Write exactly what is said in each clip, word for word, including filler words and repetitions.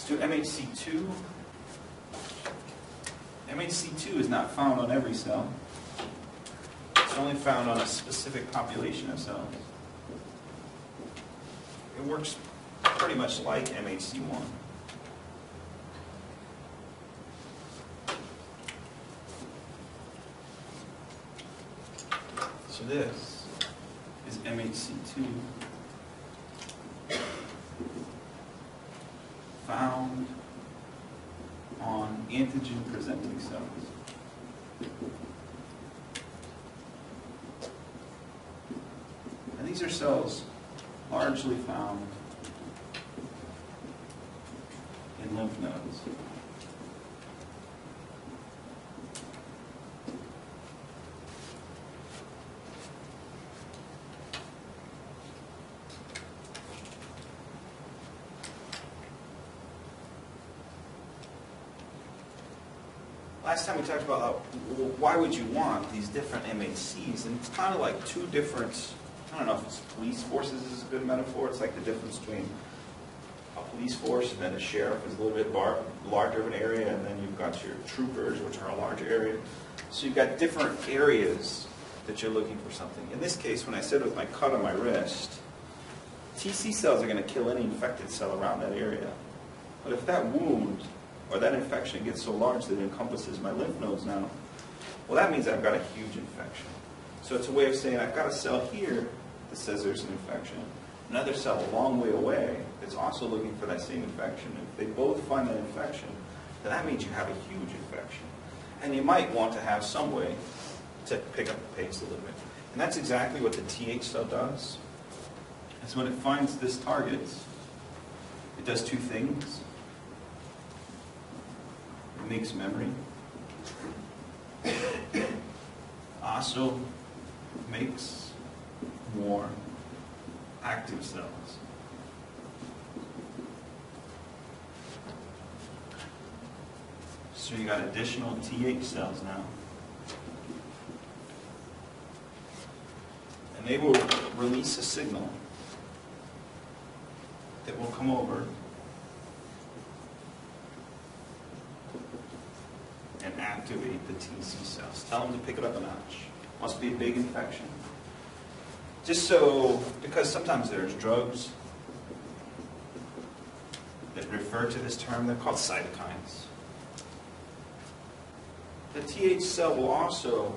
Let's do M H C two. M H C two is not found on every cell. It's only found on a specific population of cells. It works pretty much like M H C one. So this is M H C two found on antigen-presenting cells. And these are cells largely found in lymph nodes. Last time we talked about uh, why would you want these different M H Cs, and it's kind of like two different, I don't know if it's police forces is a good metaphor, it's like the difference between a police force and then a sheriff is a little bit bar larger of an area, and then you've got your troopers, which are a larger area. So you've got different areas that you're looking for something. In this case, when I said with my cut on my wrist, T C cells are going to kill any infected cell around that area. But if that wound or that infection gets so large that it encompasses my lymph nodes now, well, that means I've got a huge infection. So it's a way of saying I've got a cell here that says there's an infection, another cell a long way away that's also looking for that same infection. If they both find that infection, then that means you have a huge infection. And you might want to have some way to pick up the pace a little bit. And that's exactly what the T H cell does. Is when it finds this target, it does two things. Makes memory. Also makes more active cells. So you got additional T H cells now. And they will release a signal that will come over and activate the T C cells. Tell them to pick it up a notch. Must be a big infection. Just so, because sometimes there's drugs that refer to this term. They're called cytokines. The T H cell will also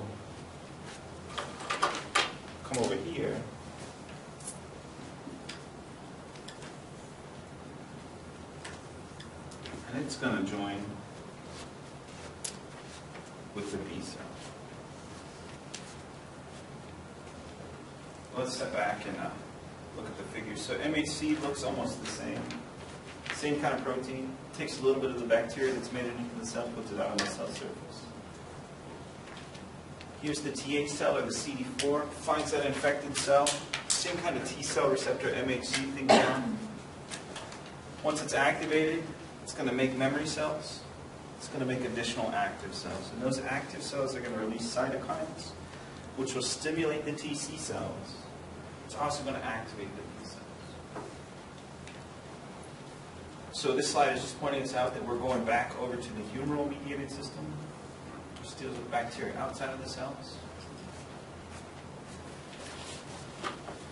come over here and it's going to join with the B cell. Let's step back and uh, look at the figure. So M H C looks almost the same. Same kind of protein. Takes a little bit of the bacteria that's made it into the cell, puts it out on the cell surface. Here's the T H cell or the C D four. Finds that infected cell. Same kind of T cell receptor M H C thing down. Once it's activated, it's going to make memory cells. It's going to make additional active cells. And those active cells are going to release cytokines, which will stimulate the T C cells. It's also going to activate the B cells. So this slide is just pointing us out that we're going back over to the humoral mediated system, which deals with bacteria outside of the cells.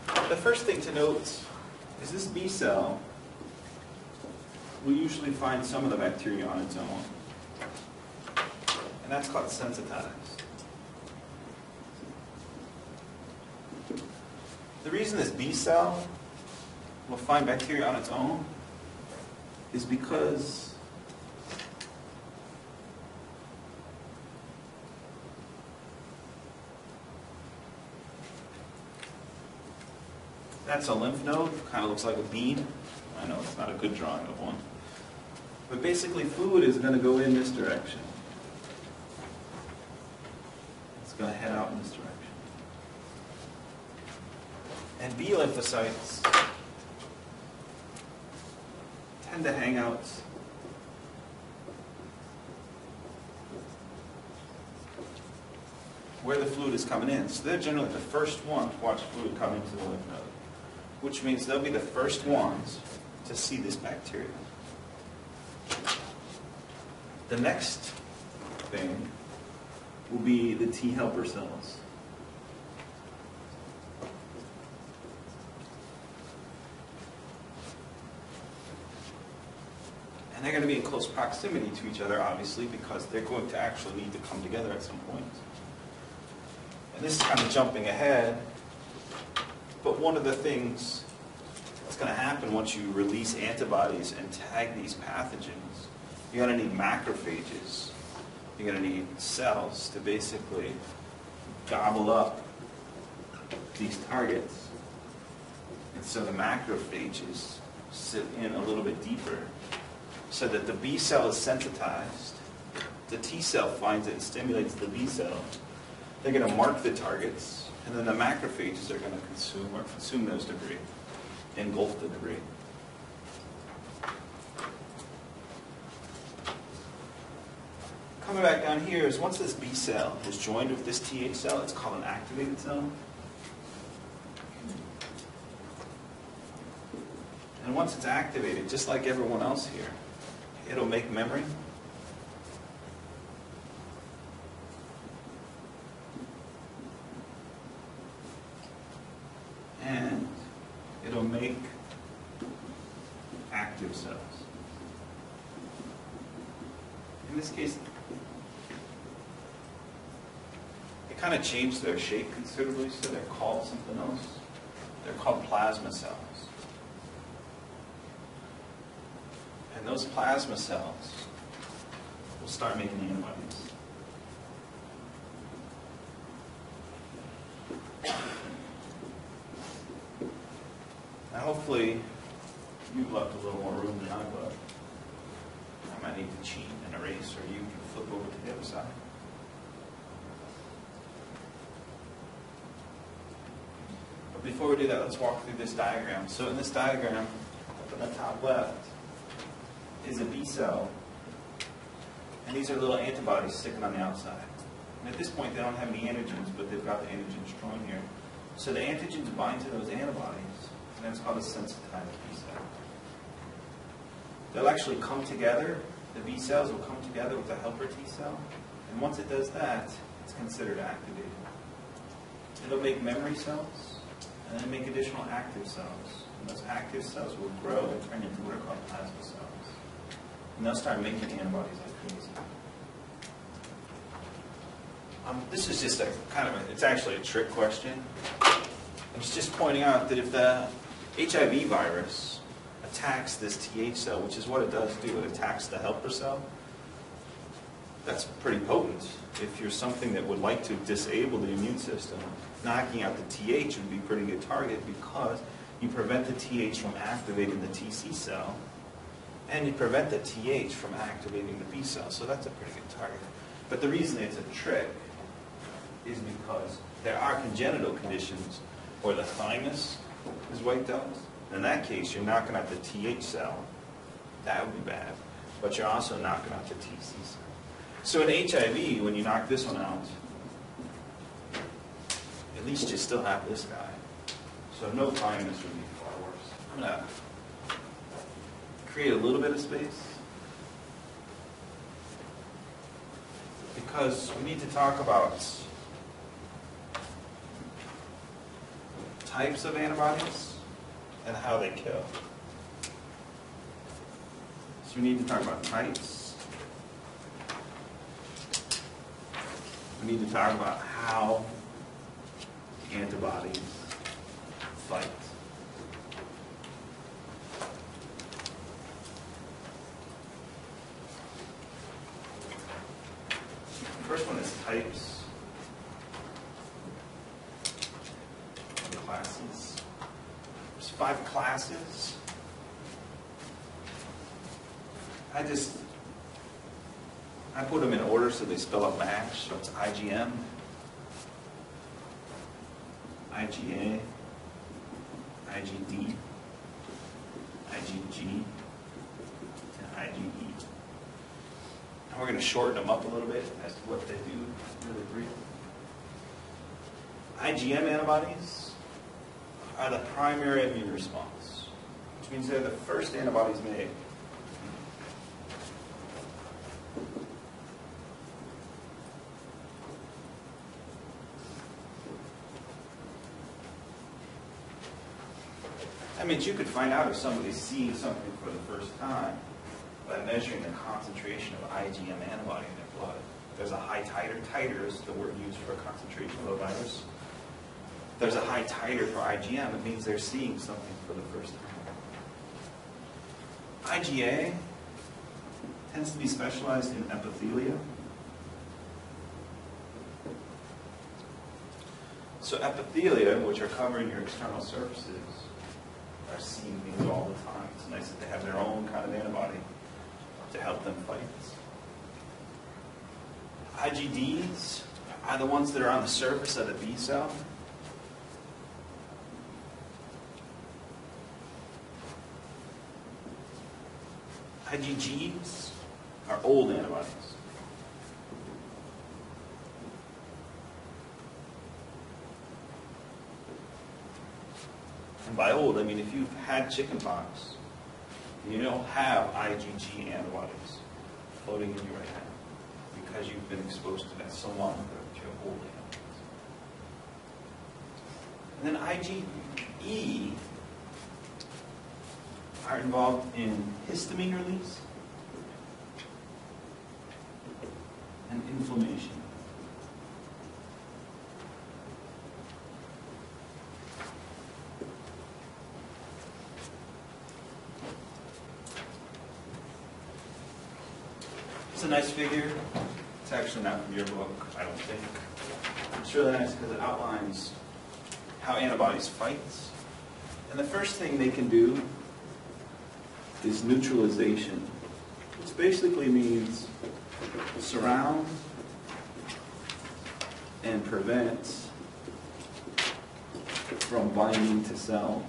The first thing to note is this B cell will usually find some of the bacteria on its own. And that's called sensitized. The reason this B cell will find bacteria on its own is because that's a lymph node, kind of looks like a bean. I know it's not a good drawing of one. But basically, fluid is going to go in this direction. It's going to head out in this direction. And B lymphocytes tend to hang out where the fluid is coming in. So they're generally the first one to watch fluid come into the lymph node, which means they'll be the first ones to see this bacteria. The next thing will be the T helper cells. And they're going to be in close proximity to each other, obviously, because they're going to actually need to come together at some point. And this is kind of jumping ahead, but one of the things that's going to happen once you release antibodies and tag these pathogens, you're going to need macrophages. You're going to need cells to basically gobble up these targets. And so the macrophages sit in a little bit deeper so that the B cell is sensitized. The T cell finds it and stimulates the B cell. They're going to mark the targets, and then the macrophages are going to consume or consume those debris, engulf the debris. Coming back down here is once this B cell is joined with this T H cell, it's called an activated cell. And once it's activated, just like everyone else here, it'll make memory. And it'll make active cells. In this case, they kind of change their shape considerably, so they're called something else. They're called plasma cells. And those plasma cells will start making antibodies. Now hopefully you've left a little more room than I've left. I might need to cheat and erase, or you can flip over to the other side. But before we do that, let's walk through this diagram. So in this diagram, up in the top left, is a B cell, and these are little antibodies sticking on the outside. And at this point, they don't have any antigens, but they've got the antigens drawn here. So the antigens bind to those antibodies, and that's called a sensitized B cell. They'll actually come together. The B cells will come together with a helper T cell, and once it does that, it's considered activated. It'll make memory cells, and then make additional active cells. And those active cells will grow and turn into what are called plasma cells. And they'll start making antibodies like crazy. Um, this is just a kind of, a, it's actually a trick question. I was just pointing out that if the H I V virus attacks this T H cell, which is what it does do, it attacks the helper cell, that's pretty potent. If you're something that would like to disable the immune system, knocking out the T H would be a pretty good target, because you prevent the T H from activating the T C cell, and you prevent the T H from activating the B cell, so that's a pretty good target. But the reason it's a trick is because there are congenital conditions where the thymus is wiped out. In that case, you're knocking out the T H cell. That would be bad. But you're also knocking out the T C cell. So in H I V, when you knock this one out, at least you still have this guy. So no thymus would be far worse. I'm going to create a little bit of space, because we need to talk about types of antibodies and how they kill. So we need to talk about types. We need to talk about how antibodies fight. First one is types and classes. There's five classes. I just, I put them in order so they spell out match. So it's I G M, I G A, I G D, I G G, and I G E. And we're going to shorten them up a little bit as to what they do really briefly. I G M antibodies are the primary immune response, which means they're the first antibodies made. But you could find out if somebody's seeing something for the first time by measuring the concentration of I G M antibody in their blood. There's a high titer. Titer is the word used for a concentration of a virus. There's a high titer for I G M. It means they're seeing something for the first time. I G A tends to be specialized in epithelia. So epithelia, which are covering your external surfaces, are seeing things all the time. It's nice that they have their own kind of antibody to help them fight this. I G Ds are the ones that are on the surface of the B cell. I G Gs are old antibodies. And by old, I mean if you've had chickenpox, you don't have I G G antibodies floating in you right now because you've been exposed to that so long ago that you're old antibodies. And then I G E are involved in histamine release and inflammation. It's a nice figure. It's actually not from your book, I don't think. It's really nice because it outlines how antibodies fight. And the first thing they can do is neutralization, which basically means surround and prevent from binding to cells.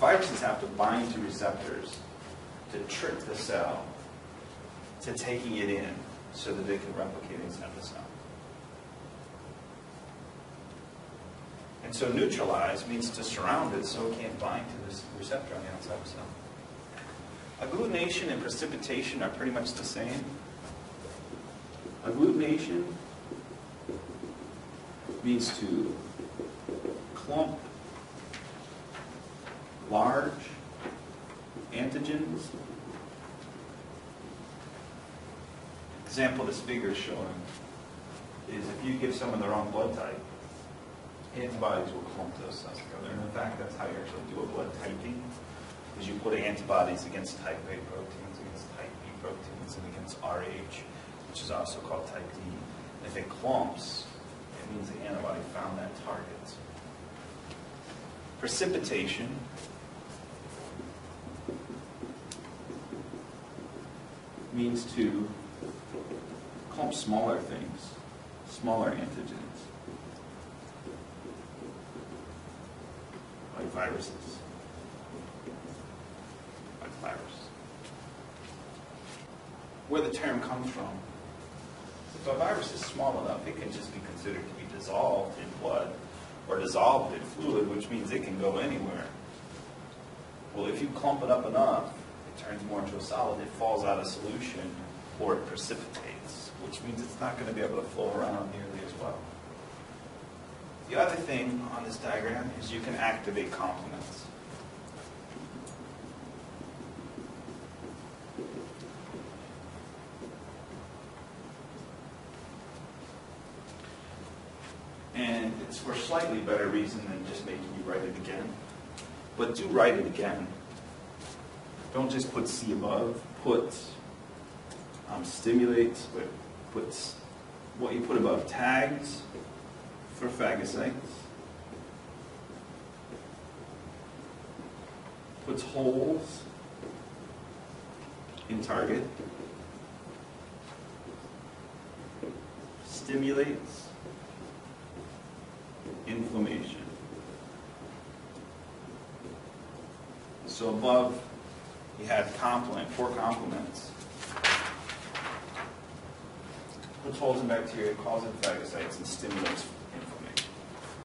Viruses have to bind to receptors to trick the cell to taking it in so that they can replicate inside the cell. And so neutralize means to surround it so it can't bind to this receptor on the outside of the cell. Agglutination and precipitation are pretty much the same. Agglutination means to clump large antigens. Example this figure is showing is if you give someone the wrong blood type, antibodies will clump those cells together. And in fact, that's how you actually do a blood typing, is you put antibodies against type A proteins, against type B proteins, and against R H, which is also called type D. And if it clumps, it means the antibody found that target. Precipitation means to clump smaller things, smaller antigens, like viruses, like virus. Where the term comes from, if a virus is small enough, it can just be considered to be dissolved in blood or dissolved in fluid, which means it can go anywhere. Well, if you clump it up enough, it turns more into a solid, it falls out of solution, or it precipitates, which means it's not going to be able to flow around nearly as well. The other thing on this diagram is you can activate complements. And it's for a slightly better reason than just making you write it again. But do write it again. Don't just put C above. Put um, stimulates, but put what you put above. Tags for phagocytes, puts holes in target, stimulates inflammation. So above you had complement, four complements. Puts holes in bacteria, calls in phagocytes, and stimulates